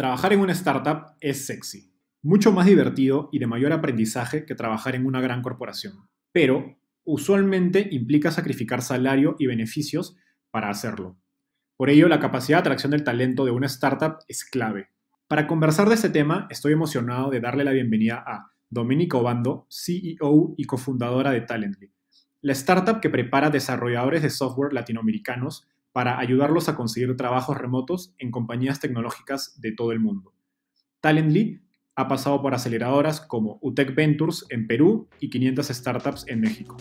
Trabajar en una startup es sexy, mucho más divertido y de mayor aprendizaje que trabajar en una gran corporación. Pero usualmente implica sacrificar salario y beneficios para hacerlo. Por ello, la capacidad de atracción del talento de una startup es clave. Para conversar de este tema, estoy emocionado de darle la bienvenida a Doménica Obando, CEO y cofundadora de Talently, la startup que prepara desarrolladores de software latinoamericanos para ayudarlos a conseguir trabajos remotos en compañías tecnológicas de todo el mundo. Talently ha pasado por aceleradoras como UTEC Ventures en Perú y 500 Startups en México.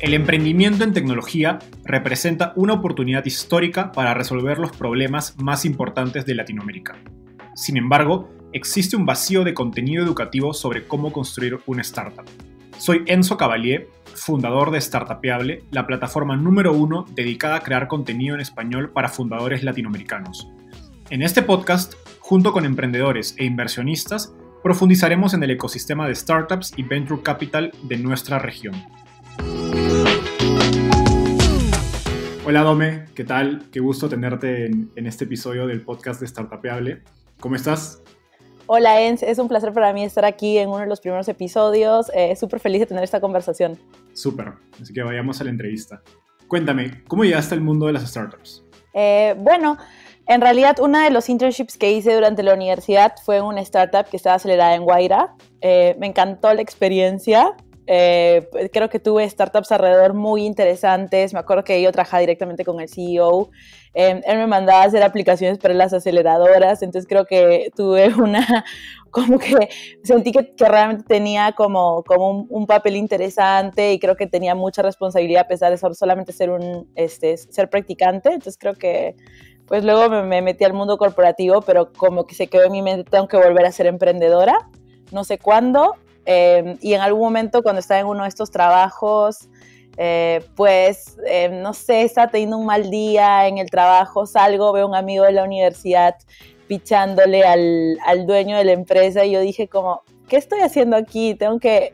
El emprendimiento en tecnología representa una oportunidad histórica para resolver los problemas más importantes de Latinoamérica. Sin embargo, existe un vacío de contenido educativo sobre cómo construir una startup. Soy Enzo Cavalié, fundador de Startupeable, la plataforma número 1 dedicada a crear contenido en español para fundadores latinoamericanos. En este podcast, junto con emprendedores e inversionistas, profundizaremos en el ecosistema de startups y venture capital de nuestra región. Hola Dome, ¿qué tal? Qué gusto tenerte en este episodio del podcast de Startupeable. ¿Cómo estás? Hola Enz, es un placer para mí estar aquí en uno de los primeros episodios. Súper feliz de tener esta conversación. Súper, así que vayamos a la entrevista. Cuéntame, ¿cómo llegaste al mundo de las startups? Bueno, en realidad uno de los internships que hice durante la universidad fue en una startup que estaba acelerada en Wayra. Me encantó la experiencia. Creo que tuve startups alrededor muy interesantes. Me acuerdo que yo trabajaba directamente con el CEO. Él me mandaba a hacer aplicaciones para las aceleradoras. Entonces creo que tuve como que sentí que realmente tenía como un papel interesante y creo que tenía mucha responsabilidad a pesar de solamente ser ser practicante. Entonces creo que pues luego me metí al mundo corporativo, pero como que se quedó en mi mente, tengo que volver a ser emprendedora. No sé cuándo. Y en algún momento cuando estaba en uno de estos trabajos, no sé, estaba teniendo un mal día en el trabajo, salgo, veo a un amigo de la universidad pichándole al dueño de la empresa y yo dije como, ¿qué estoy haciendo aquí? Creo que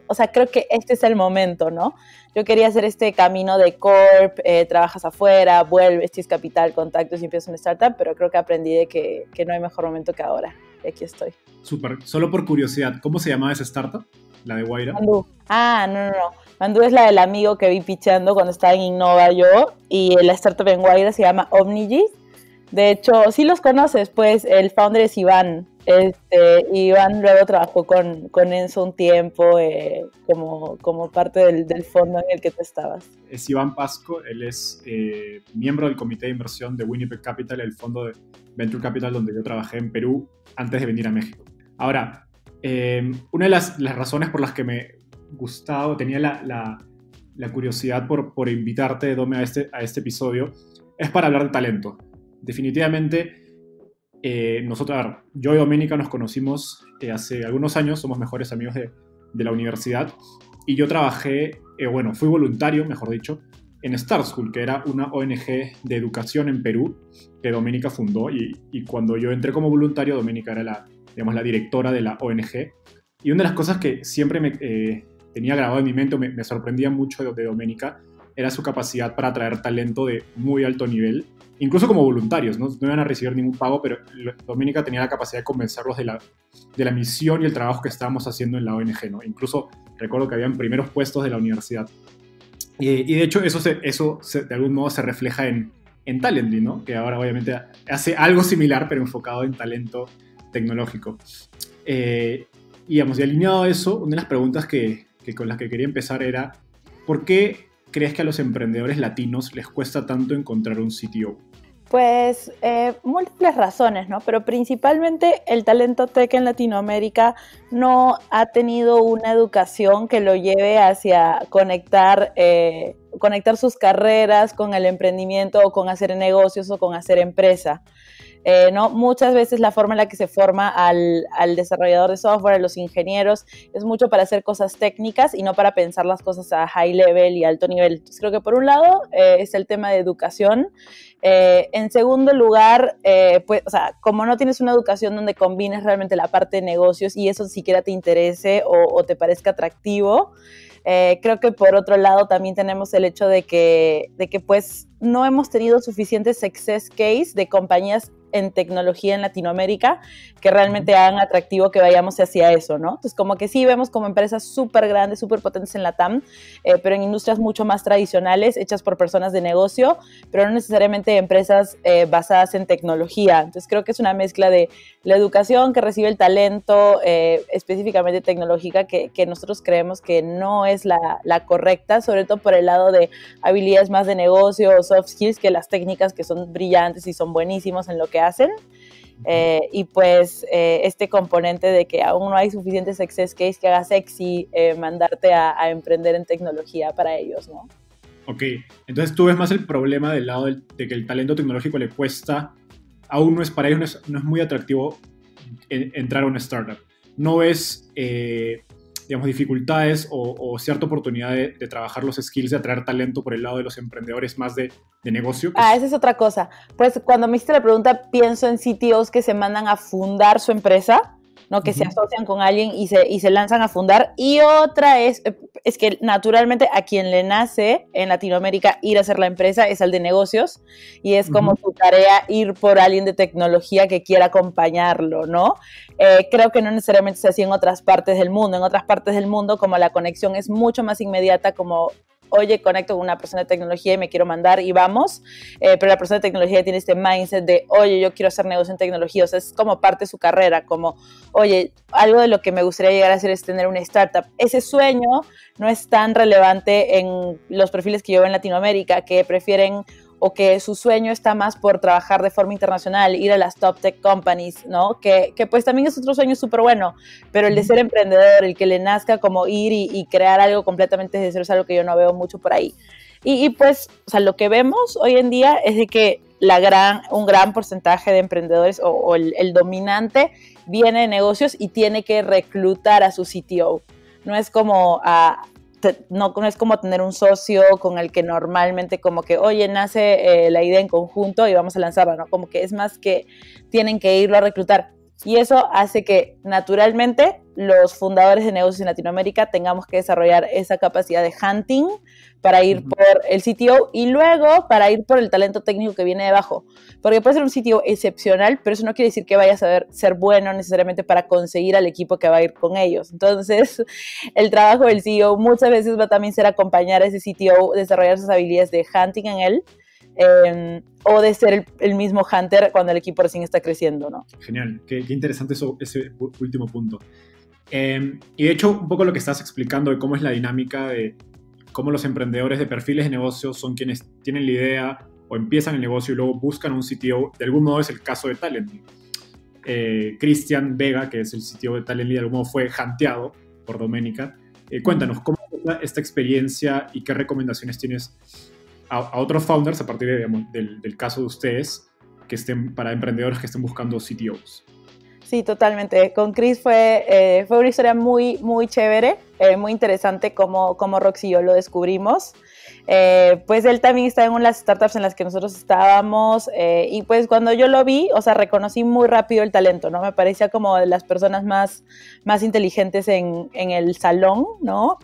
este es el momento, ¿no? Yo quería hacer este camino de corp, trabajas afuera, vuelves, tienes capital, contactos y empiezas una startup, pero creo que aprendí de que no hay mejor momento que ahora. Y aquí estoy. Súper. Solo por curiosidad, ¿cómo se llamaba esa startup? ¿La de Wayra? Mandú. Ah, no. Mandú es la del amigo que vi pichando cuando estaba en Innova yo, y la startup en Wayra se llama Omnigis. De hecho, sí los conoces, pues el founder es Iván. Iván luego trabajó con Enzo un tiempo como parte del fondo en el que tú estabas. Es Iván Pasco, él es miembro del comité de inversión de Winnipeg Capital, el fondo de Venture Capital donde yo trabajé en Perú antes de venir a México. Ahora, una de las razones por las que me gustaba, tenía la curiosidad por invitarte, Dome, a este episodio, es para hablar de talento. Definitivamente, yo y Doménica nos conocimos hace algunos años, somos mejores amigos de la universidad y yo trabajé, fui voluntario, mejor dicho, en Star School, que era una ONG de educación en Perú que Doménica fundó y cuando yo entré como voluntario, Doménica era la directora de la ONG y una de las cosas que siempre me tenía grabado en mi mente, me sorprendía mucho de Doménica, era su capacidad para atraer talento de muy alto nivel, incluso como voluntarios, no iban a recibir ningún pago, pero Doménica tenía la capacidad de convencerlos de la misión y el trabajo que estábamos haciendo en la ONG, ¿no? Incluso recuerdo que habían primeros puestos de la universidad. Y de hecho eso de algún modo se refleja en Talently, ¿no? Que ahora obviamente hace algo similar, pero enfocado en talento tecnológico. Y alineado a eso, una de las preguntas que con las que quería empezar era, ¿por qué crees que a los emprendedores latinos les cuesta tanto encontrar un CTO? Pues múltiples razones, ¿no? Pero principalmente el talento tech en Latinoamérica no ha tenido una educación que lo lleve hacia conectar sus carreras con el emprendimiento o con hacer negocios o con hacer empresa. Muchas veces la forma en la que se forma al desarrollador de software, a los ingenieros, es mucho para hacer cosas técnicas y no para pensar las cosas a high level y alto nivel. Entonces creo que por un lado es el tema de educación. En segundo lugar, como no tienes una educación donde combines realmente la parte de negocios y eso siquiera te interese o te parezca atractivo, Creo que por otro lado también tenemos el hecho de que pues no hemos tenido suficientes success case de compañías en tecnología en Latinoamérica que realmente hagan atractivo que vayamos hacia eso, ¿no? Entonces, como que sí vemos como empresas súper grandes, súper potentes en LATAM, pero en industrias mucho más tradicionales, hechas por personas de negocio, pero no necesariamente empresas basadas en tecnología. Entonces, creo que es una mezcla de la educación que recibe el talento, específicamente tecnológica, que nosotros creemos que no es la correcta, sobre todo por el lado de habilidades más de negocio o soft skills que las técnicas, que son brillantes y son buenísimos en lo que hacen, y pues este componente de que aún no hay suficiente success case que haga sexy mandarte a emprender en tecnología para ellos, ¿no? Ok, entonces tú ves más el problema del lado de que el talento tecnológico le cuesta, aún no es para ellos, no es muy atractivo entrar a una startup. No ves, digamos, dificultades o cierta oportunidad de trabajar los skills, de atraer talento por el lado de los emprendedores más de negocio. Pues. Ah, esa es otra cosa. Pues cuando me hiciste la pregunta, pienso en CTOs que se mandan a fundar su empresa, ¿no? Que se asocian con alguien y se lanzan a fundar. Y otra es que naturalmente a quien le nace en Latinoamérica ir a hacer la empresa es al de negocios, y es como su tarea ir por alguien de tecnología que quiera acompañarlo, ¿no? Creo que no necesariamente es así en otras partes del mundo. En otras partes del mundo, como la conexión es mucho más inmediata, como oye, conecto con una persona de tecnología y me quiero mandar y vamos, pero la persona de tecnología tiene este mindset de, oye, yo quiero hacer negocio en tecnología, o sea, es como parte de su carrera, como, oye, algo de lo que me gustaría llegar a hacer es tener una startup. Ese sueño no es tan relevante en los perfiles que yo veo en Latinoamérica, que prefieren o que su sueño está más por trabajar de forma internacional, ir a las top tech companies, ¿no? Que pues también es otro sueño súper bueno, pero el de ser emprendedor, el que le nazca como ir y crear algo completamente desde cero, es algo que yo no veo mucho por ahí. Y pues, o sea, lo que vemos hoy en día es de que un gran porcentaje de emprendedores o el dominante viene de negocios y tiene que reclutar a su CTO. No es como no es como tener un socio con el que normalmente como que, oye, nace la idea en conjunto y vamos a lanzarla, ¿no? Como que es más que tienen que irlo a reclutar. Y eso hace que naturalmente los fundadores de negocios en Latinoamérica tengamos que desarrollar esa capacidad de hunting para ir por el CTO y luego para ir por el talento técnico que viene debajo. Porque puede ser un CTO excepcional, pero eso no quiere decir que vaya a saber ser bueno necesariamente para conseguir al equipo que va a ir con ellos. Entonces, el trabajo del CEO muchas veces va a también ser acompañar a ese CTO, desarrollar sus habilidades de hunting en él, o de ser el mismo hunter cuando el equipo recién está creciendo, ¿no? Genial, qué interesante eso, ese último punto. Y de hecho, un poco lo que estás explicando de cómo es la dinámica de cómo los emprendedores de perfiles de negocios son quienes tienen la idea o empiezan el negocio y luego buscan un CTO, de algún modo es el caso de Talently. Cristian Vega, que es el CTO de Talently, de algún modo fue hunteado por Doménica. Cuéntanos, ¿cómo fue esta experiencia y qué recomendaciones tienes a otros founders a partir de, digamos, del caso de ustedes, que estén, para emprendedores que estén buscando CTOs? Sí, totalmente. Con Chris fue una historia muy, muy chévere, muy interesante como Roxy y yo lo descubrimos. Pues él también estaba en unas startups en las que nosotros estábamos, y pues cuando yo lo vi, o sea, reconocí muy rápido el talento, ¿no? Me parecía como de las personas más inteligentes en el salón, ¿no?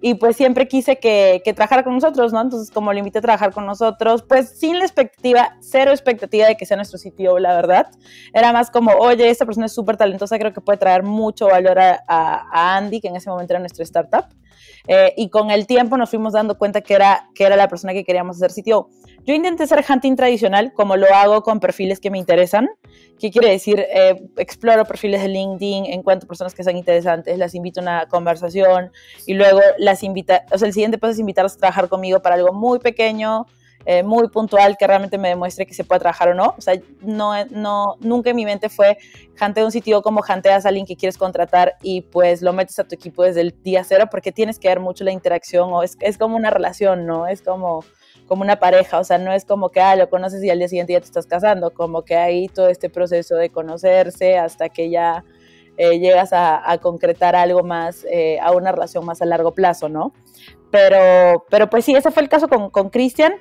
Y pues siempre quise que trabajara con nosotros, ¿no? Entonces, como lo invité a trabajar con nosotros, pues sin la expectativa, cero expectativa de que sea nuestro CTO, la verdad. Era más como, oye, esta persona es súper talentosa, creo que puede traer mucho valor a Andy, que en ese momento era nuestra startup. Y con el tiempo nos fuimos dando cuenta que era la persona que queríamos hacer CTO. Yo intenté hacer hunting tradicional, como lo hago con perfiles que me interesan. ¿Qué quiere decir? Exploro perfiles de LinkedIn, encuentro personas que sean interesantes, las invito a una conversación y luego el siguiente paso es invitarlas a trabajar conmigo para algo muy pequeño, muy puntual, que realmente me demuestre que se pueda trabajar o no. O sea, no, nunca en mi mente fue huntear un CTO como hunteas a alguien que quieres contratar y pues lo metes a tu equipo desde el día cero, porque tienes que ver mucho la interacción, o es como una relación, ¿no? Es como una pareja, o sea, no es como que lo conoces y al día siguiente ya te estás casando, como que hay todo este proceso de conocerse hasta que ya llegas a concretar algo más, a una relación más a largo plazo, ¿no? Pero pues sí, ese fue el caso con Cristian,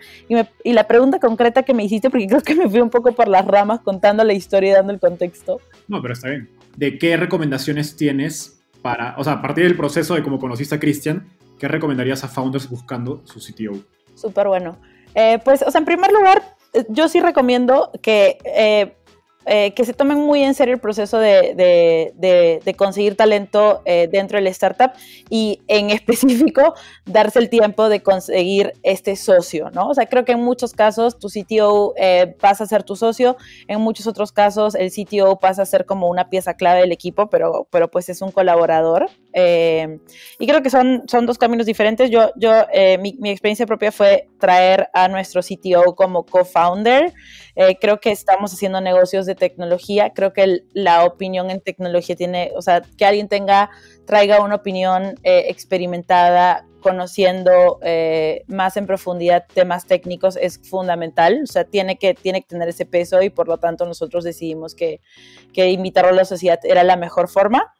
y la pregunta concreta que me hiciste, porque creo que me fui un poco por las ramas contando la historia y dando el contexto. No, pero está bien. ¿De qué recomendaciones tienes para, o sea, a partir del proceso de cómo conociste a Cristian, ¿qué recomendarías a founders buscando su CTO? Súper bueno. Pues, o sea, en primer lugar, yo sí recomiendo que se tomen muy en serio el proceso de conseguir talento dentro de la startup y en específico darse el tiempo de conseguir este socio, ¿no? O sea, creo que en muchos casos tu CTO pasa a ser tu socio, en muchos otros casos el CTO pasa a ser como una pieza clave del equipo, pero pues es un colaborador. Y creo que son dos caminos diferentes. Mi experiencia propia fue traer a nuestro CTO como co-founder. Creo que estamos haciendo negocios de tecnología. Creo que la opinión en tecnología tiene, o sea, que alguien traiga una opinión experimentada, conociendo más en profundidad temas técnicos es fundamental. O sea, tiene que tener ese peso y por lo tanto nosotros decidimos que invitarlo a la sociedad era la mejor forma.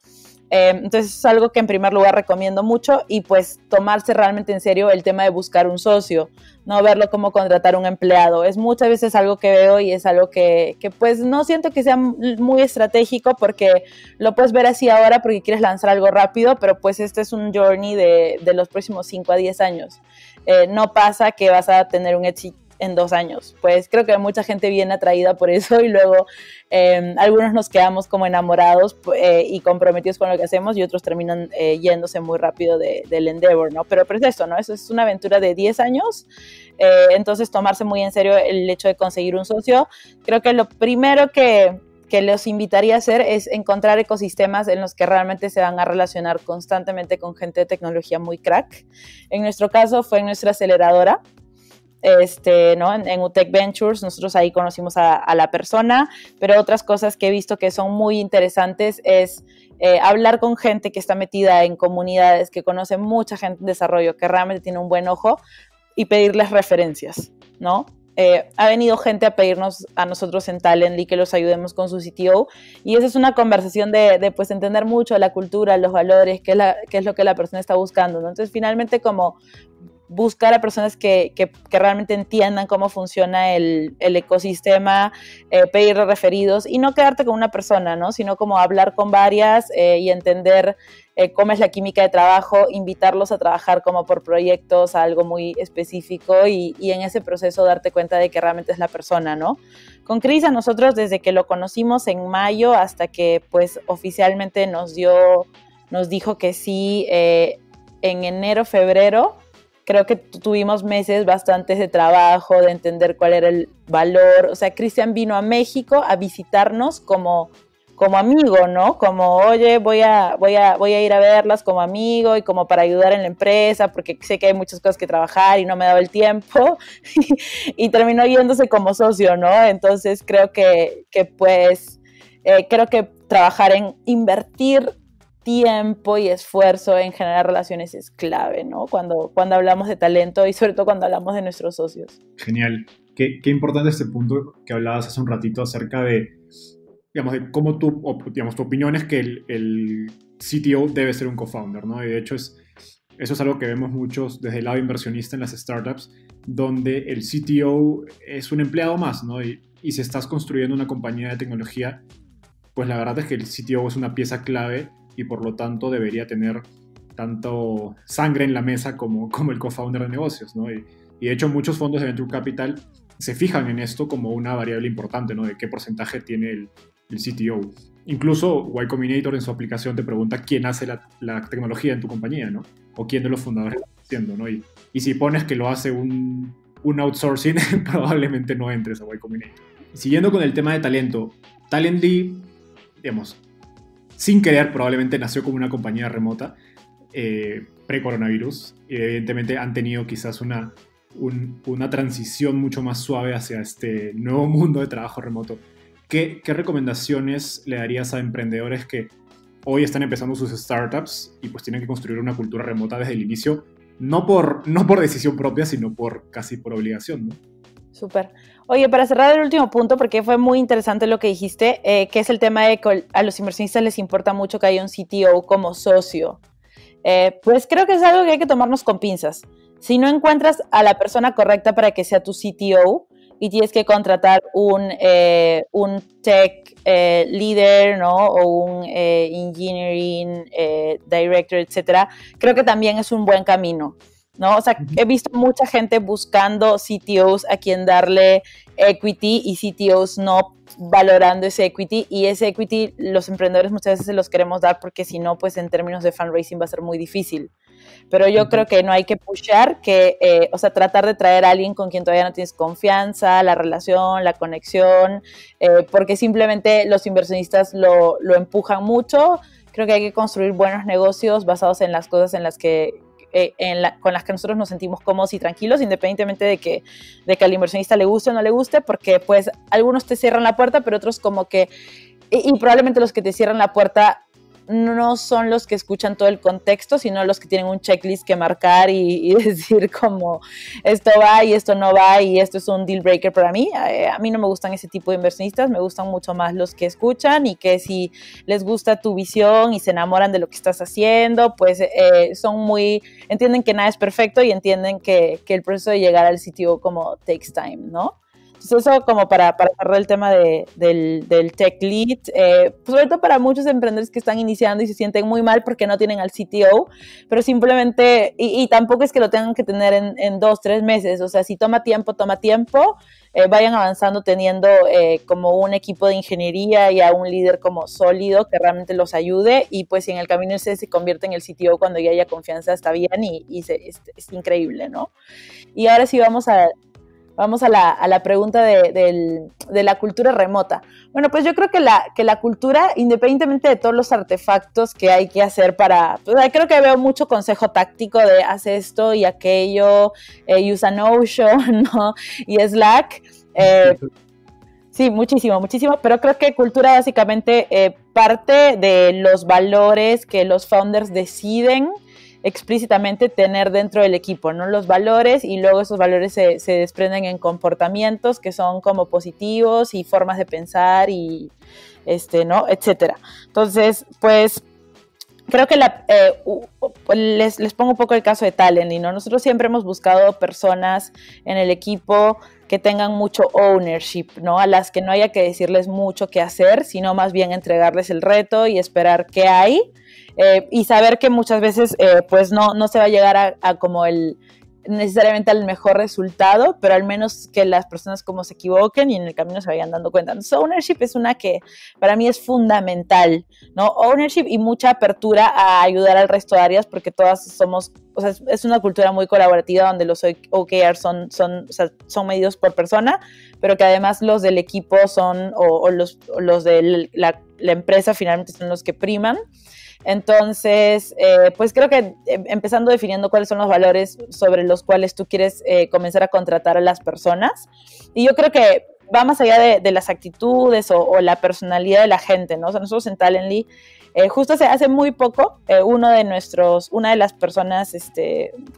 Entonces es algo que en primer lugar recomiendo mucho y pues tomarse realmente en serio el tema de buscar un socio, no verlo como contratar un empleado. Es muchas veces algo que veo y es algo que pues no siento que sea muy estratégico porque lo puedes ver así ahora porque quieres lanzar algo rápido, pero pues este es un journey de los próximos 5 a 10 años. No pasa que vas a tener un éxito en 2 años, pues creo que mucha gente viene atraída por eso y luego algunos nos quedamos como enamorados y comprometidos con lo que hacemos y otros terminan yéndose muy rápido del endeavor, ¿no? Pero es esto, ¿no? Eso es una aventura de 10 años, entonces tomarse muy en serio el hecho de conseguir un socio. Creo que lo primero que los invitaría a hacer es encontrar ecosistemas en los que realmente se van a relacionar constantemente con gente de tecnología muy crack. En nuestro caso fue en nuestra aceleradora, ¿no? En UTEC Ventures, nosotros ahí conocimos a la persona, pero otras cosas que he visto que son muy interesantes es hablar con gente que está metida en comunidades, que conoce mucha gente en desarrollo, que realmente tiene un buen ojo, y pedirles referencias, ¿no? Ha venido gente a pedirnos a nosotros en Talently que los ayudemos con su CTO y esa es una conversación de pues entender mucho la cultura, los valores, qué es lo que la persona está buscando, ¿no? Entonces finalmente como buscar a personas que realmente entiendan cómo funciona el ecosistema, pedir referidos y no quedarte con una persona, ¿no? Sino como hablar con varias y entender cómo es la química de trabajo, invitarlos a trabajar como por proyectos, a algo muy específico y en ese proceso darte cuenta de que realmente es la persona, ¿no? Con Cris, a nosotros desde que lo conocimos en mayo hasta que pues oficialmente nos dijo que sí en enero, febrero. Creo que tuvimos meses bastantes de trabajo, de entender cuál era el valor. O sea, Cristian vino a México a visitarnos como amigo, ¿no? Como, oye, voy a ir a verlas como amigo y como para ayudar en la empresa, porque sé que hay muchas cosas que trabajar y no me daba el tiempo. Y terminó yéndose como socio, ¿no? Entonces creo que pues, creo que trabajar en invertir tiempo y esfuerzo en generar relaciones es clave, ¿no? Cuando hablamos de talento y sobre todo cuando hablamos de nuestros socios. Genial. Qué importante este punto que hablabas hace un ratito acerca de cómo tu opinión es que el CTO debe ser un co-founder, ¿no? Y de hecho eso es algo que vemos muchos desde el lado inversionista en las startups, donde el CTO es un empleado más, ¿no? Y si estás construyendo una compañía de tecnología, pues la verdad es que el CTO es una pieza clave y por lo tanto debería tener tanto sangre en la mesa como el co-founder de negocios, ¿no? Y de hecho muchos fondos de Venture Capital se fijan en esto como una variable importante, ¿no? De qué porcentaje tiene el CTO. Incluso Y Combinator en su aplicación te pregunta quién hace la tecnología en tu compañía, ¿no? O quién de los fundadores lo está haciendo, ¿no? Y si pones que lo hace un outsourcing, probablemente no entres a Y Combinator. Siguiendo con el tema de talento, Talently, digamos, sin querer, probablemente nació como una compañía remota pre-coronavirus y evidentemente han tenido quizás una transición mucho más suave hacia este nuevo mundo de trabajo remoto. ¿Qué recomendaciones le darías a emprendedores que hoy están empezando sus startups y pues tienen que construir una cultura remota desde el inicio? No por decisión propia, sino casi por obligación, ¿no? Súper. Oye, para cerrar el último punto, porque fue muy interesante lo que dijiste, que es el tema de que a los inversionistas les importa mucho que haya un CTO como socio. Pues creo que es algo que hay que tomarnos con pinzas. Si no encuentras a la persona correcta para que sea tu CTO, y tienes que contratar un tech leader, ¿no? O un engineering director, etcétera. Creo que también es un buen camino, ¿no? O sea, he visto mucha gente buscando CTOs a quien darle equity y CTOs no valorando ese equity, y ese equity los emprendedores muchas veces se los queremos dar porque si no, pues en términos de fundraising va a ser muy difícil. Pero yo creo que no hay que pushar, que, o sea, tratar de traer a alguien con quien todavía no tienes confianza, la relación, la conexión, porque simplemente los inversionistas lo empujan mucho. Creo que hay que construir buenos negocios basados en las cosas en las que con las que nosotros nos sentimos cómodos y tranquilos, independientemente de que al inversionista le guste o no le guste, porque pues algunos te cierran la puerta, pero otros como que, y probablemente los que te cierran la puerta no son los que escuchan todo el contexto, sino los que tienen un checklist que marcar y decir como esto va y esto no va y esto es un deal breaker para mí. A mí no me gustan ese tipo de inversionistas, me gustan mucho más los que escuchan y que si les gusta tu visión y se enamoran de lo que estás haciendo, pues entienden que nada es perfecto y entienden que el proceso de llegar al sitio como takes time, ¿no? Entonces eso como para cerrar el tema del tech lead, sobre todo para muchos emprendedores que están iniciando y se sienten muy mal porque no tienen al CTO, pero simplemente, y tampoco es que lo tengan que tener en 2, 3 meses, o sea, si toma tiempo, vayan avanzando teniendo como un equipo de ingeniería y a un líder como sólido que realmente los ayude, y pues si en el camino se convierte en el CTO cuando ya haya confianza está bien y es increíble, ¿no? Y ahora sí vamos a la pregunta de la cultura remota. Bueno, pues yo creo que la cultura, independientemente de todos los artefactos que hay que hacer pues creo que veo mucho consejo táctico de haz esto y aquello, usa Notion, ¿no? Y Slack. Sí, muchísimo, muchísimo, pero creo que cultura básicamente parte de los valores que los founders deciden explícitamente tener dentro del equipo, ¿no? Los valores, y luego esos valores se desprenden en comportamientos que son como positivos y formas de pensar y ¿no? Etcétera. Entonces, pues creo que les pongo un poco el caso de Talently, ¿no? Nosotros siempre hemos buscado personas en el equipo que tengan mucho ownership, ¿no? A las que no haya que decirles mucho qué hacer, sino más bien entregarles el reto y esperar qué hay, y saber que muchas veces pues no se va a llegar a como necesariamente al mejor resultado, pero al menos que las personas como se equivoquen y en el camino se vayan dando cuenta. Entonces, ownership es una que para mí es fundamental, ¿no? Ownership y mucha apertura a ayudar al resto de áreas, porque todas somos, o sea, es una cultura muy colaborativa donde los OKR son medidos por persona, pero que además los del equipo son, o los de la empresa finalmente son los que priman. Entonces, pues creo que empezando definiendo cuáles son los valores sobre los cuales tú quieres comenzar a contratar a las personas. Y yo creo que va más allá de las actitudes o la personalidad de la gente, ¿no? O sea, nosotros en Talently, justo hace muy poco, una de las personas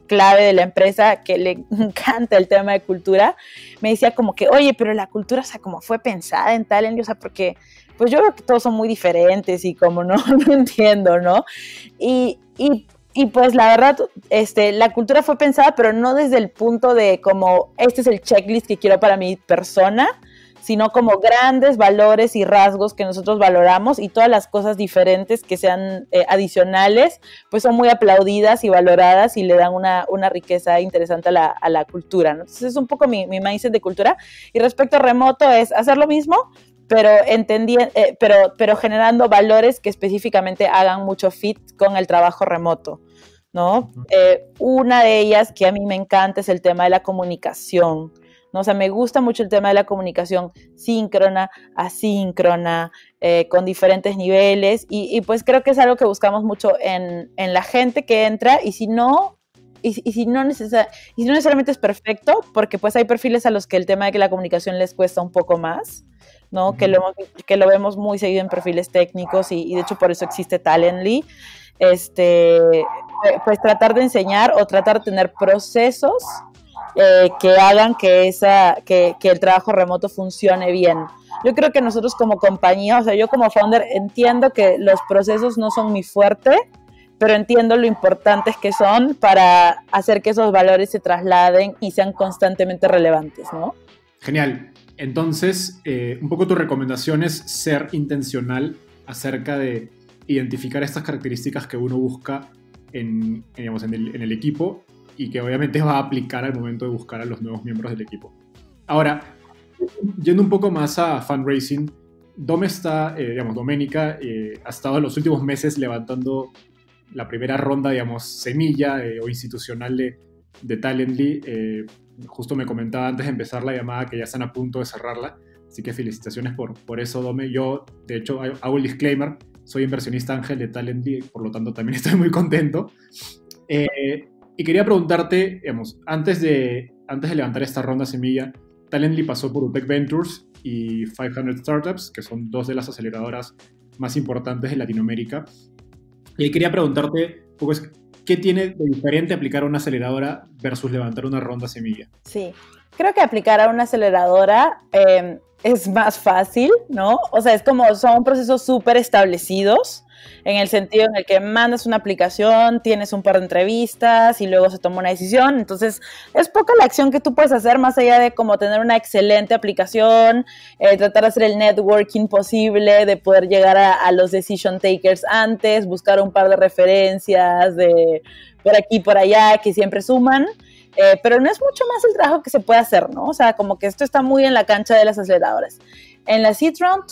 clave de la empresa que le encanta el tema de cultura, me decía como que, oye, pero la cultura, o sea, como fue pensada en Talently, o sea, porque pues yo veo que todos son muy diferentes y como no entiendo, ¿no? Y pues la verdad, la cultura fue pensada, pero no desde el punto de como, este es el checklist que quiero para mi persona, sino como grandes valores y rasgos que nosotros valoramos, y todas las cosas diferentes que sean adicionales, pues son muy aplaudidas y valoradas y le dan una riqueza interesante a la cultura, ¿no? Entonces es un poco mi mindset de cultura. Y respecto a remoto es hacer lo mismo, pero generando valores que específicamente hagan mucho fit con el trabajo remoto, ¿no? Una de ellas que a mí me encanta es el tema de la comunicación, ¿no? O sea, me gusta mucho el tema de la comunicación síncrona, asíncrona, con diferentes niveles, y pues creo que es algo que buscamos mucho en la gente que entra, y si no... Y si no necesariamente es perfecto, porque pues hay perfiles a los que el tema de que la comunicación les cuesta un poco más, ¿no? Mm-hmm. Que lo vemos muy seguido en perfiles técnicos, y de hecho por eso existe Talently. Pues tratar de enseñar o tratar de tener procesos que hagan que el trabajo remoto funcione bien. Yo creo que nosotros como compañía, o sea, yo como founder entiendo que los procesos no son mi fuerte, pero entiendo lo importantes que son para hacer que esos valores se trasladen y sean constantemente relevantes, ¿no? Genial. Entonces, un poco tu recomendación es ser intencional acerca de identificar estas características que uno busca en el equipo y que obviamente va a aplicar al momento de buscar a los nuevos miembros del equipo. Ahora, yendo un poco más a fundraising, Doménica ha estado en los últimos meses levantando la primera ronda, digamos, semilla o institucional de Talently. Justo me comentaba antes de empezar la llamada que ya están a punto de cerrarla, así que felicitaciones por eso, Dome. Yo, de hecho, hago el disclaimer, soy inversionista ángel de Talently, por lo tanto también estoy muy contento. Y quería preguntarte, digamos, antes de levantar esta ronda semilla, Talently pasó por UTEC Ventures y 500 Startups, que son dos de las aceleradoras más importantes de Latinoamérica. Y quería preguntarte, pues, ¿qué tiene de diferente aplicar a una aceleradora versus levantar una ronda semilla? Sí, creo que aplicar a una aceleradora es más fácil, ¿no? O sea, es como, son procesos súper establecidos, en el sentido en el que mandas una aplicación, tienes un par de entrevistas y luego se toma una decisión. Entonces, es poca la acción que tú puedes hacer más allá de como tener una excelente aplicación, tratar de hacer el networking posible, de poder llegar a los decision takers antes, buscar un par de referencias de por aquí, por allá, que siempre suman. Pero no es mucho más el trabajo que se puede hacer, ¿no? O sea, como que esto está muy en la cancha de las aceleradoras. En la seed round,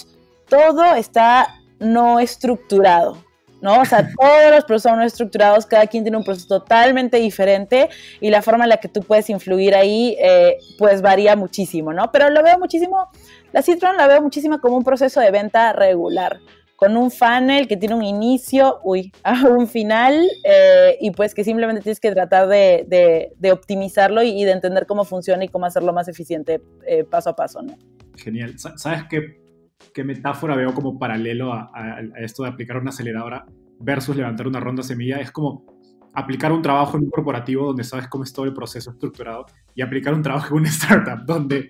todo está no estructurado, ¿no? O sea, todos los procesos no estructurados, cada quien tiene un proceso totalmente diferente y la forma en la que tú puedes influir ahí, pues varía muchísimo, ¿no? Pero lo veo muchísimo, la seed round la veo muchísimo como un proceso de venta regular, con un funnel que tiene un inicio, un final, y pues que simplemente tienes que tratar de optimizarlo y de entender cómo funciona y cómo hacerlo más eficiente paso a paso, ¿no? Genial. ¿Sabes qué metáfora veo como paralelo a esto de aplicar una aceleradora versus levantar una ronda semilla? Es como aplicar un trabajo en un corporativo donde sabes cómo es todo el proceso estructurado y aplicar un trabajo en una startup donde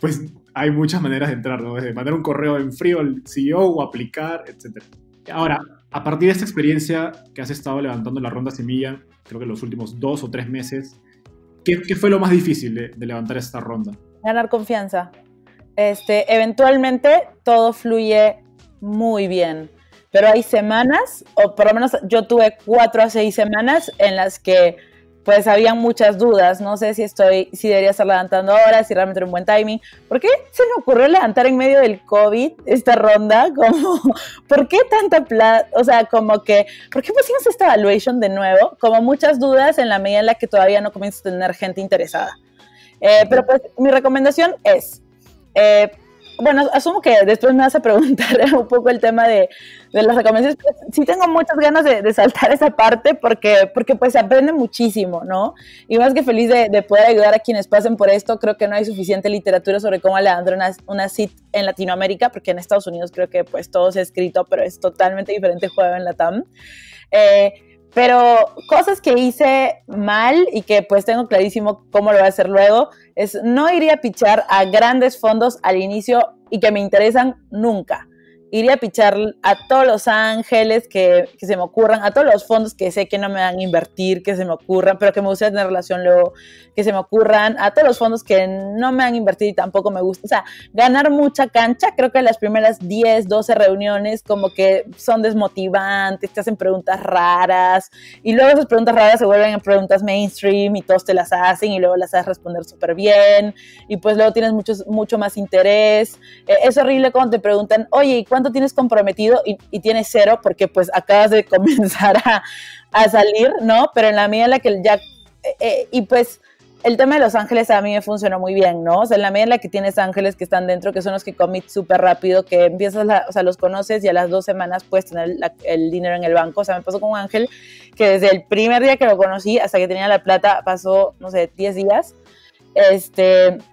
pues hay muchas maneras de entrar, ¿no? Desde mandar un correo en frío al CEO o aplicar, etc. Ahora, a partir de esta experiencia que has estado levantando la ronda semilla, creo que los últimos 2 o 3 meses, ¿qué fue lo más difícil de levantar esta ronda? Ganar confianza. Eventualmente todo fluye muy bien, pero hay semanas, o por lo menos yo tuve 4 a 6 semanas en las que pues habían muchas dudas, no sé si debería estar levantando ahora, si realmente era un buen timing. ¿Por qué se me ocurrió levantar en medio del COVID esta ronda? Como, ¿por qué tanta plata? O sea, como que, ¿por qué pusimos esta evaluation de nuevo? Como muchas dudas en la medida en la que todavía no comienzo a tener gente interesada. Pero pues mi recomendación es, bueno, asumo que después me vas a preguntar un poco el tema de las recomendaciones. Sí tengo muchas ganas de saltar esa parte porque pues se aprende muchísimo, ¿no? Y más que feliz de poder ayudar a quienes pasen por esto. Creo que no hay suficiente literatura sobre cómo levantar una seed en Latinoamérica, porque en Estados Unidos creo que pues todo se ha escrito, pero es totalmente diferente el juego en Latam. Pero cosas que hice mal y que pues tengo clarísimo cómo lo voy a hacer luego es no iría a pitchar a grandes fondos al inicio y que me interesan nunca. Iría a pitchar a todos los ángeles que se me ocurran, a todos los fondos que sé que no me van a invertir, que se me ocurran, pero que me gustaría tener relación luego, que se me ocurran, a todos los fondos que no me van a invertir y tampoco me gusta. O sea, ganar mucha cancha. Creo que las primeras 10, 12 reuniones como que son desmotivantes, te hacen preguntas raras, y luego esas preguntas raras se vuelven en preguntas mainstream y todos te las hacen y luego las sabes responder súper bien, y pues luego tienes mucho más interés. Es horrible cuando te preguntan, oye, ¿y cuánto tienes comprometido? Y tienes 0 porque pues acabas de comenzar a salir, ¿no? Pero en la medida en la que ya... y pues el tema de los ángeles a mí me funcionó muy bien, ¿no? O sea, en la medida en la que tienes ángeles que están dentro, que son los que commit súper rápido, que empiezas, o sea, los conoces y a las 2 semanas puedes tener el dinero en el banco. O sea, me pasó con un ángel que desde el primer día que lo conocí hasta que tenía la plata pasó, no sé, 10 días.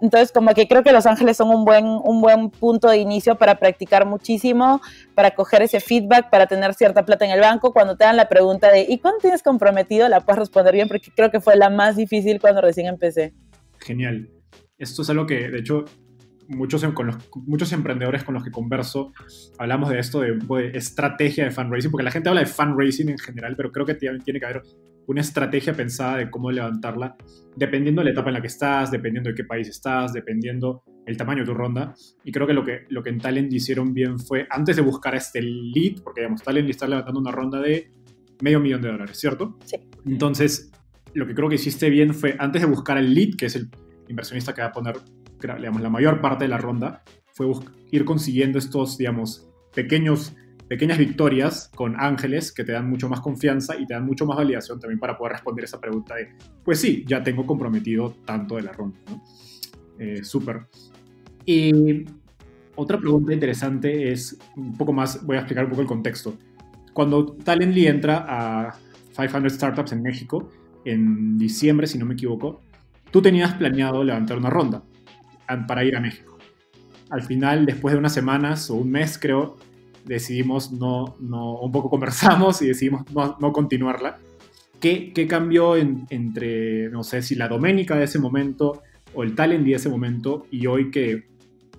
Entonces como que creo que los ángeles son un buen punto de inicio para practicar muchísimo, para coger ese feedback, para tener cierta plata en el banco. Cuando te dan la pregunta de ¿y cuándo tienes comprometido?, la puedes responder bien, porque creo que fue la más difícil cuando recién empecé. Genial. Esto es algo que de hecho muchos emprendedores con los que converso, hablamos de esto, de estrategia de fundraising, porque la gente habla de fundraising en general, pero creo que tiene que haber una estrategia pensada de cómo levantarla, dependiendo de la etapa en la que estás, dependiendo de qué país estás, dependiendo el tamaño de tu ronda. Y creo que lo que en Talently hicieron bien fue, antes de buscar a este lead, porque digamos, Talently está levantando una ronda de $500,000, ¿cierto? Sí. Entonces, lo que creo que hiciste bien fue, antes de buscar al lead, que es el inversionista que va a poner, digamos, la mayor parte de la ronda, fue ir consiguiendo estos, digamos, pequeñas victorias con ángeles que te dan mucho más confianza y te dan mucho más validación también para poder responder esa pregunta de, pues sí, ya tengo comprometido tanto de la ronda, ¿no? Súper. Y otra pregunta interesante es un poco más, voy a explicar un poco el contexto. Cuando Talently entra a 500 Startups en México, en diciembre, si no me equivoco, tú tenías planeado levantar una ronda para ir a México. Al final, después de unas semanas o un mes, creo, decidimos un poco conversamos y decidimos no continuarla. ¿Qué cambió entre, no sé, si la Doménica de ese momento o el Talently de ese momento y hoy que,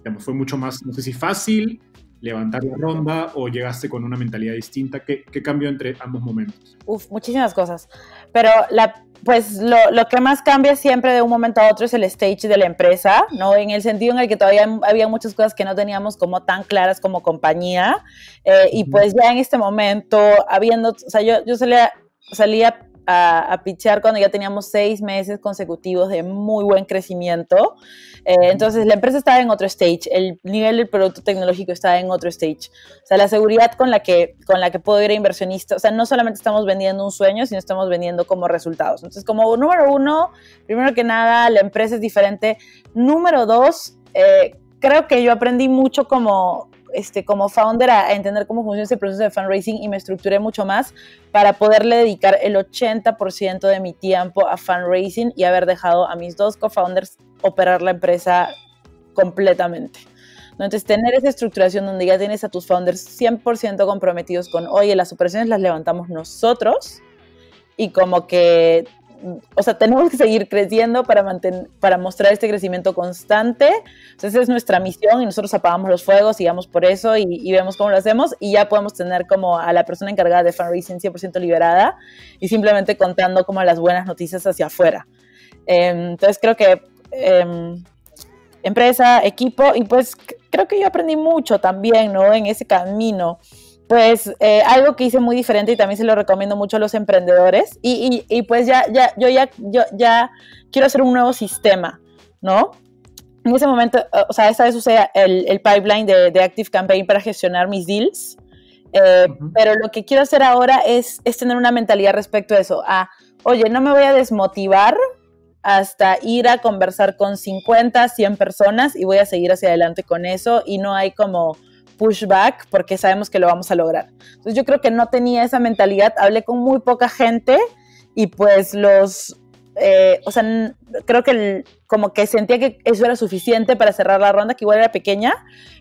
digamos, fue mucho más, no sé si fácil levantar la ronda o llegaste con una mentalidad distinta? ¿Qué cambió entre ambos momentos? Muchísimas cosas, pero lo que más cambia siempre de un momento a otro es el stage de la empresa, ¿no? En el sentido en el que todavía había muchas cosas que no teníamos como tan claras como compañía, y pues ya en este momento, yo salía a pitchar cuando ya teníamos 6 meses consecutivos de muy buen crecimiento. Entonces la empresa estaba en otro stage, el nivel del producto tecnológico estaba en otro stage. O sea, la seguridad con la que puedo ir a inversionista, o sea, no solamente estamos vendiendo un sueño, sino estamos vendiendo como resultados. Entonces, como número uno, primero que nada, la empresa es diferente. Número dos, creo que yo aprendí mucho como founder a entender cómo funciona ese proceso de fundraising y me estructuré mucho más para poderle dedicar el 80% de mi tiempo a fundraising y haber dejado a mis 2 co-founders operar la empresa completamente. Entonces, tener esa estructuración donde ya tienes a tus founders 100% comprometidos con, oye, las operaciones las levantamos nosotros y como que, o sea, tenemos que seguir creciendo para mostrar este crecimiento constante. Entonces, esa es nuestra misión y nosotros apagamos los fuegos y vamos por eso y vemos cómo lo hacemos y ya podemos tener como a la persona encargada de fundraising 100% liberada y simplemente contando como las buenas noticias hacia afuera. Entonces, creo que empresa, equipo y pues creo que yo aprendí mucho también, ¿no? En ese camino. Pues algo que hice muy diferente y también se lo recomiendo mucho a los emprendedores y pues ya quiero hacer un nuevo sistema, ¿no? En ese momento, o sea, esta vez usé el pipeline de Active Campaign para gestionar mis deals, pero lo que quiero hacer ahora es tener una mentalidad respecto a eso, oye, no me voy a desmotivar hasta ir a conversar con 50, 100 personas y voy a seguir hacia adelante con eso y no hay como pushback porque sabemos que lo vamos a lograr. Entonces yo creo que no tenía esa mentalidad, hablé con muy poca gente y pues creo que como que sentía que eso era suficiente para cerrar la ronda, que igual era pequeña,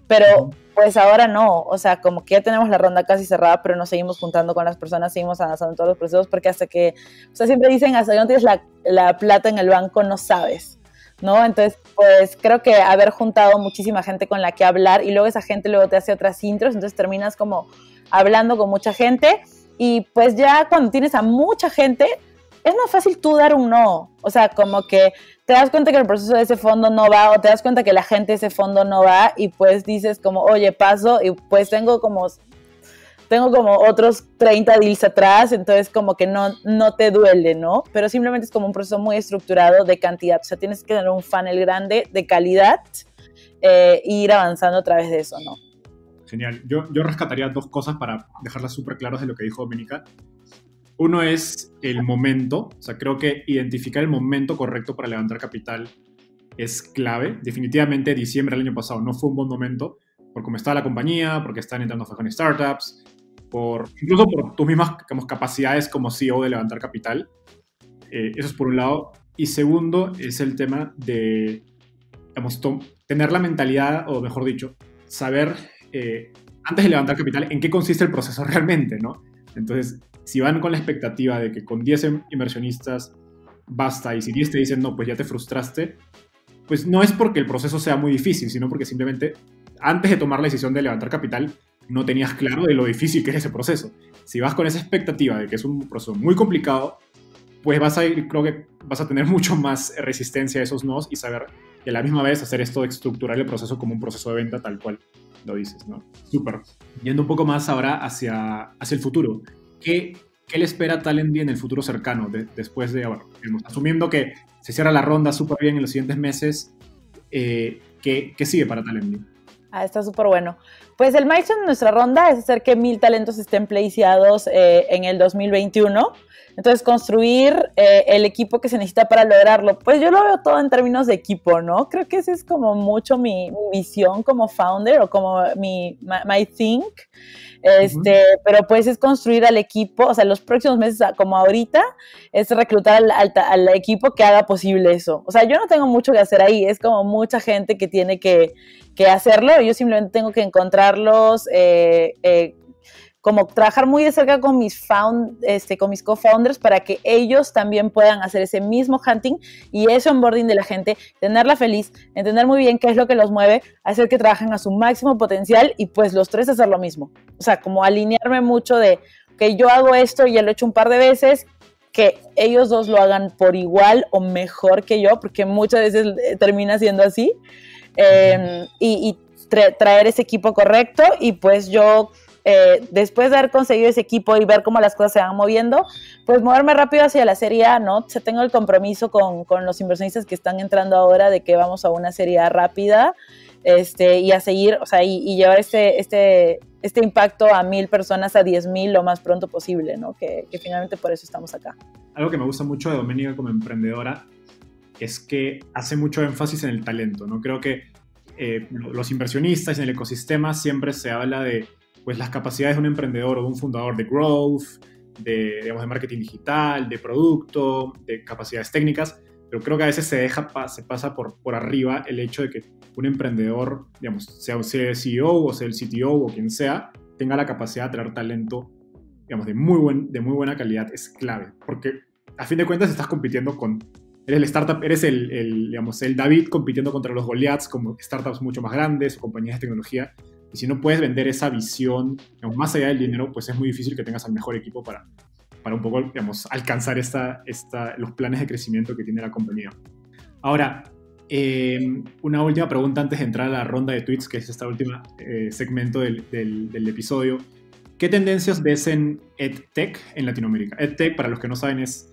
pero pues ahora no, o sea, como que ya tenemos la ronda casi cerrada, pero nos seguimos juntando con las personas, seguimos avanzando en todos los procesos porque hasta que, o sea, siempre dicen, hasta que no tienes la plata en el banco no sabes, ¿no? Entonces, pues creo que haber juntado muchísima gente con la que hablar y luego esa gente luego te hace otras intros, entonces terminas como hablando con mucha gente y pues ya cuando tienes a mucha gente es más fácil tú dar un no, o sea, como que te das cuenta que el proceso de ese fondo no va o te das cuenta que la gente de ese fondo no va y pues dices como, oye, paso y pues tengo como otros 30 deals atrás, entonces como que no te duele, ¿no? Pero simplemente es como un proceso muy estructurado de cantidad, o sea, tienes que tener un funnel grande de calidad e ir avanzando a través de eso, ¿no? Genial. Yo rescataría 2 cosas para dejarlas súper claras de lo que dijo Doménica. Uno es el momento, o sea, creo que identificar el momento correcto para levantar capital es clave. Definitivamente diciembre del año pasado no fue un buen momento, por cómo está la compañía, porque están entrando en startups, incluso por tus mismas, digamos, capacidades como CEO de levantar capital. Eso es por un lado. Y segundo, es el tema de, digamos, tener la mentalidad, o mejor dicho, saber, antes de levantar capital, en qué consiste el proceso realmente, ¿no? Entonces, si van con la expectativa de que con 10 inversionistas basta, y si 10 te dicen no, pues ya te frustraste, pues no es porque el proceso sea muy difícil, sino porque simplemente antes de tomar la decisión de levantar capital no tenías claro de lo difícil que es ese proceso. Si vas con esa expectativa de que es un proceso muy complicado, pues vas a ir, creo que vas a tener mucho más resistencia a esos nos y saber que a la misma vez hacer esto de estructurar el proceso como un proceso de venta tal cual lo dices, ¿no? Súper. Yendo un poco más ahora hacia el futuro, ¿qué le espera a Talently en el futuro cercano? Después de, bueno, asumiendo que se cierra la ronda súper bien en los siguientes meses, ¿qué sigue para Talently? Ah, está súper bueno. Pues el milestone de nuestra ronda es hacer que 1,000 talentos estén placeados en el 2021. Entonces, construir el equipo que se necesita para lograrlo. Pues yo lo veo todo en términos de equipo, ¿no? Creo que esa es como mucho mi visión como founder o como my think. Uh-huh. Pero pues es construir al equipo, o sea, los próximos meses, como ahorita, es reclutar al equipo que haga posible eso. O sea, yo no tengo mucho que hacer ahí, es como mucha gente que tiene que hacerlo, yo simplemente tengo que encontrarlos, como trabajar muy de cerca con mis co-founders para que ellos también puedan hacer ese mismo hunting y ese onboarding de la gente, tenerla feliz, entender muy bien qué es lo que los mueve, hacer que trabajen a su máximo potencial y pues los tres hacer lo mismo. O sea, como alinearme mucho de que yo hago esto y ya lo he hecho un par de veces, que ellos dos lo hagan por igual o mejor que yo, porque muchas veces termina siendo así, y traer ese equipo correcto y pues yo... después de haber conseguido ese equipo y ver cómo las cosas se van moviendo, pues moverme rápido hacia la Serie A, ¿no? O sea, tengo el compromiso con los inversionistas que están entrando ahora de que vamos a una Serie A rápida, y a seguir, o sea, y llevar este impacto a 1,000 personas, a 10,000 lo más pronto posible, ¿no? Que finalmente por eso estamos acá. Algo que me gusta mucho de Doménica como emprendedora es que hace mucho énfasis en el talento, ¿no? Creo que los inversionistas en el ecosistema siempre se habla de pues las capacidades de un emprendedor o de un fundador de growth, de marketing digital, de producto, de capacidades técnicas, pero creo que a veces se pasa por arriba el hecho de que un emprendedor, digamos, sea el CEO o sea el CTO o quien sea, tenga la capacidad de traer talento, digamos, de muy buena calidad, es clave, porque a fin de cuentas estás compitiendo eres el startup, eres el David compitiendo contra los Goliaths, como startups mucho más grandes, compañías de tecnología. Y si no puedes vender esa visión, digamos, más allá del dinero, pues es muy difícil que tengas al mejor equipo para un poco, digamos, alcanzar los planes de crecimiento que tiene la compañía. Ahora, una última pregunta antes de entrar a la ronda de tweets, que es este último segmento del episodio. ¿Qué tendencias ves en EdTech en Latinoamérica? EdTech, para los que no saben, es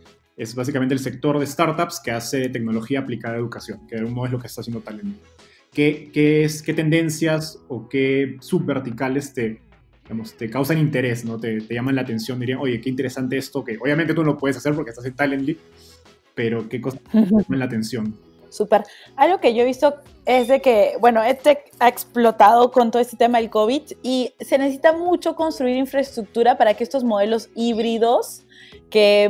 básicamente el sector de startups que hace tecnología aplicada a educación, que de algún modo es lo que está haciendo Talently. ¿Qué tendencias o qué subverticales te causan interés, ¿no? Te llaman la atención, dirían, oye, qué interesante esto, que obviamente tú no lo puedes hacer porque estás en Talently, pero qué cosas te llaman la atención. Súper. Algo que yo he visto es de que, bueno, EdTech ha explotado con todo este tema del COVID y se necesita mucho construir infraestructura para que estos modelos híbridos que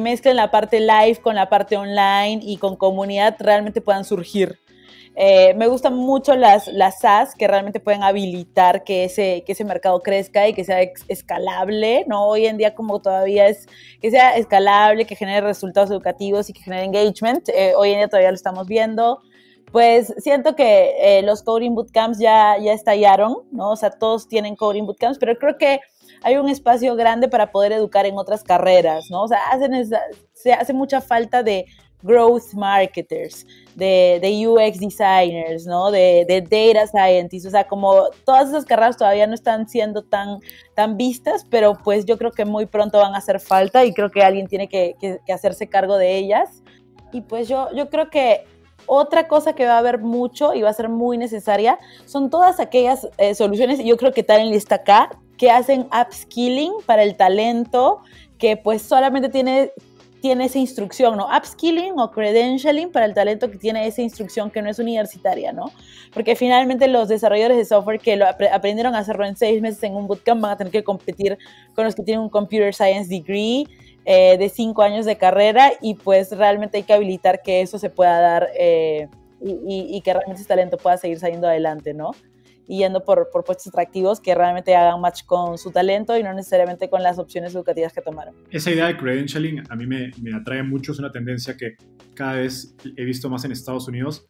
mezclen la parte live con la parte online y con comunidad realmente puedan surgir. Me gustan mucho las SaaS que realmente pueden habilitar que ese mercado crezca y que sea escalable, ¿no? Hoy en día como todavía es que sea escalable, que genere resultados educativos y que genere engagement, hoy en día todavía lo estamos viendo. Pues siento que los coding bootcamps ya estallaron, ¿no? O sea, todos tienen coding bootcamps, pero creo que hay un espacio grande para poder educar en otras carreras, ¿no? O sea, se hace mucha falta de growth marketers, de UX designers, ¿no? De data scientists, o sea, como todas esas carreras todavía no están siendo tan vistas, pero pues yo creo que muy pronto van a hacer falta y creo que alguien tiene que hacerse cargo de ellas. Y pues yo creo que otra cosa que va a haber mucho y va a ser muy necesaria son todas aquellas soluciones, y yo creo que Talently está acá, que hacen upskilling para el talento, que pues solamente tiene esa instrucción, ¿no? Upskilling o credentialing para el talento que tiene esa instrucción que no es universitaria, ¿no? Porque finalmente los desarrolladores de software que lo aprendieron a hacerlo en 6 meses en un bootcamp van a tener que competir con los que tienen un computer science degree de 5 años de carrera, y pues realmente hay que habilitar que eso se pueda dar y que realmente ese talento pueda seguir saliendo adelante, ¿no? y yendo por puestos atractivos que realmente hagan match con su talento y no necesariamente con las opciones educativas que tomaron. Esa idea de credentialing a mí me atrae mucho, es una tendencia que cada vez he visto más en Estados Unidos.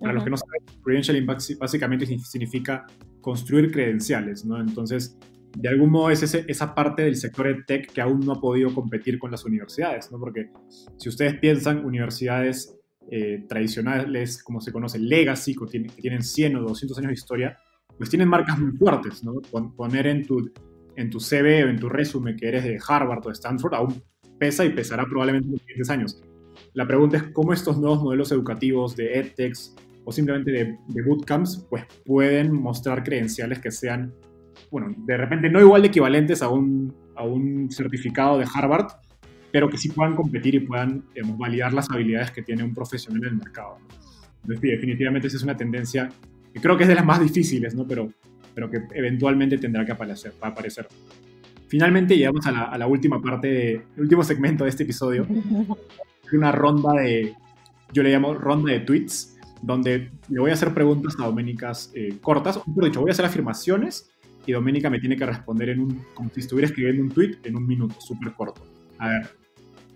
Para los que no saben, credentialing básicamente significa construir credenciales, ¿no? Entonces, de algún modo es esa parte del sector EdTech que aún no ha podido competir con las universidades, ¿no? Porque si ustedes piensan, universidades tradicionales, como se conoce, legacy, que tienen 100 o 200 años de historia, pues tienen marcas muy fuertes, ¿no? Poner en tu CV o en tu resumen que eres de Harvard o de Stanford aún pesa y pesará probablemente en los siguientes años. La pregunta es cómo estos nuevos modelos educativos de EdTechs o simplemente de bootcamps pues pueden mostrar credenciales que sean, bueno, de repente no igual de equivalentes a un certificado de Harvard, pero que sí puedan competir y puedan, digamos, validar las habilidades que tiene un profesional en el mercado. Entonces, sí, definitivamente esa es una tendencia que creo que es de las más difíciles, ¿no? Pero que eventualmente tendrá que aparecer. Finalmente llegamos a la última parte, el último segmento de este episodio. Una ronda yo le llamo ronda de tweets, donde le voy a hacer preguntas a Doménica cortas, por dicho, voy a hacer afirmaciones y Doménica me tiene que responder como si estuviera escribiendo un tweet en un minuto, súper corto. A ver,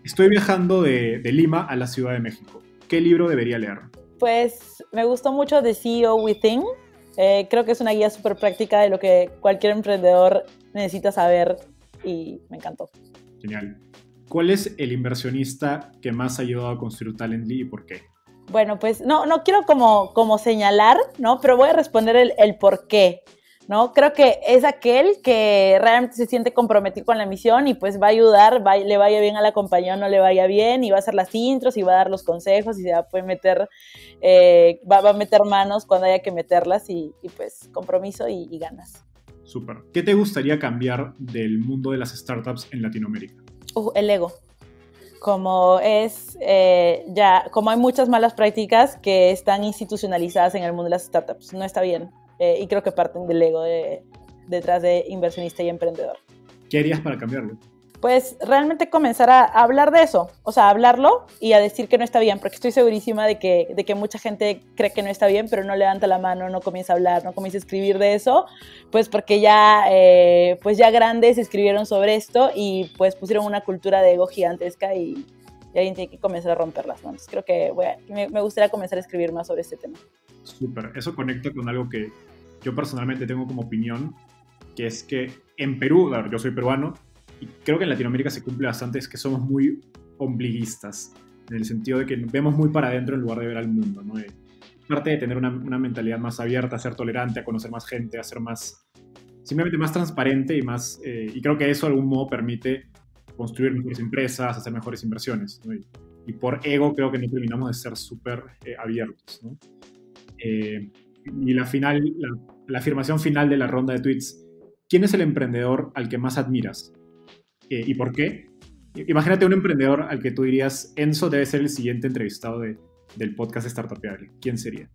estoy viajando de Lima a la Ciudad de México. ¿Qué libro debería leer? Pues me gustó mucho The CEO Within. Creo que es una guía súper práctica de lo que cualquier emprendedor necesita saber y me encantó. Genial. ¿Cuál es el inversionista que más ha ayudado a construir Talently y por qué? Bueno, pues no quiero como señalar, ¿no? Pero voy a responder el por qué, ¿no? Creo que es aquel que realmente se siente comprometido con la misión y pues va a ayudar, le vaya bien a la compañía o no le vaya bien, y va a hacer las intros y va a dar los consejos y se va a poder meter, va a meter manos cuando haya que meterlas y pues compromiso y ganas. Súper. ¿Qué te gustaría cambiar del mundo de las startups en Latinoamérica? El ego. Como hay muchas malas prácticas que están institucionalizadas en el mundo de las startups, no está bien. Y creo que parten del ego detrás de inversionista y emprendedor. ¿Qué harías para cambiarlo? Pues realmente comenzar a hablar de eso, o sea, hablarlo y a decir que no está bien, porque estoy segurísima de que mucha gente cree que no está bien, pero no levanta la mano, no comienza a hablar, no comienza a escribir de eso, pues porque ya grandes escribieron sobre esto y pues pusieron una cultura de ego gigantesca y alguien tiene que comenzar a romper las manos. Creo que me gustaría comenzar a escribir más sobre este tema. Súper, eso conecta con algo que yo personalmente tengo como opinión, que es que en Perú, claro, yo soy peruano, y creo que en Latinoamérica se cumple bastante, es que somos muy ombliguistas, en el sentido de que vemos muy para adentro en lugar de ver al mundo, ¿no? Parte de tener una mentalidad más abierta, a ser tolerante, a conocer más gente, a ser más, simplemente más transparente y más, y creo que eso de algún modo permite construir mejores empresas, hacer mejores inversiones, ¿no? Y por ego creo que no terminamos de ser súper abiertos, ¿no? Y la afirmación final de la ronda de tweets, ¿quién es el emprendedor al que más admiras? ¿Y por qué? Imagínate un emprendedor al que tú dirías, Enzo debe ser el siguiente entrevistado del podcast Startupeable. ¿Quién sería?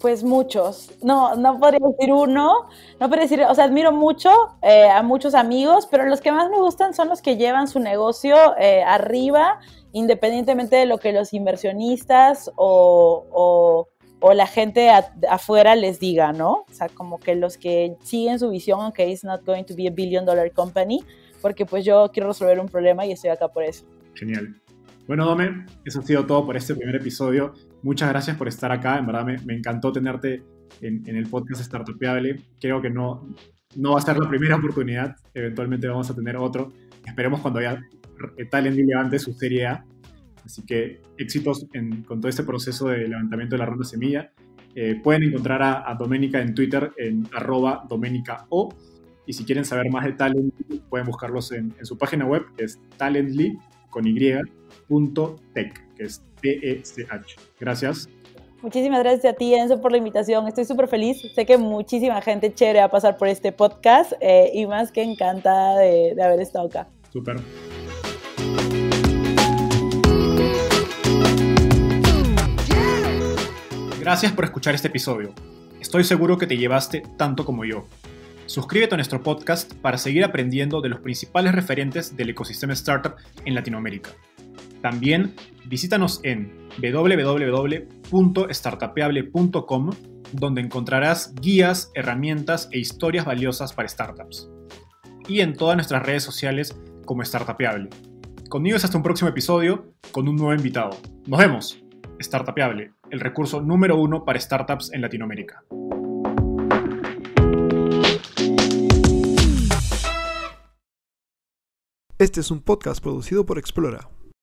Pues muchos. No podría decir uno. No podría decir, o sea, admiro mucho a muchos amigos, pero los que más me gustan son los que llevan su negocio arriba, independientemente de lo que los inversionistas o la gente afuera les diga, ¿no? O sea, como que los que siguen su visión, aunque it's not going to be a $1 billion company, porque pues yo quiero resolver un problema y estoy acá por eso. Genial. Bueno, Dome, eso ha sido todo por este primer episodio. Muchas gracias por estar acá. En verdad me encantó tenerte en el podcast Startupeable. Creo que no va a ser la primera oportunidad. Eventualmente vamos a tener otro. Esperemos cuando haya Talently levante su serie A. Así que éxitos con todo este proceso de levantamiento de la ronda semilla. Pueden encontrar a Doménica en Twitter en @domenicao. Y si quieren saber más de Talently, pueden buscarlos en su página web, que es talently.tech, que es TECH. Gracias. Muchísimas gracias a ti, Enzo, por la invitación. Estoy súper feliz. Sé que muchísima gente chévere va a pasar por este podcast y más que encantada de haber estado acá. Súper. Gracias por escuchar este episodio. Estoy seguro que te llevaste tanto como yo. Suscríbete a nuestro podcast para seguir aprendiendo de los principales referentes del ecosistema startup en Latinoamérica. También visítanos en www.startupeable.com donde encontrarás guías, herramientas e historias valiosas para startups. Y en todas nuestras redes sociales como Startupeable. Conmigo es hasta un próximo episodio con un nuevo invitado. ¡Nos vemos! Startupeable, el recurso número 1 para startups en Latinoamérica. Este es un podcast producido por Explora.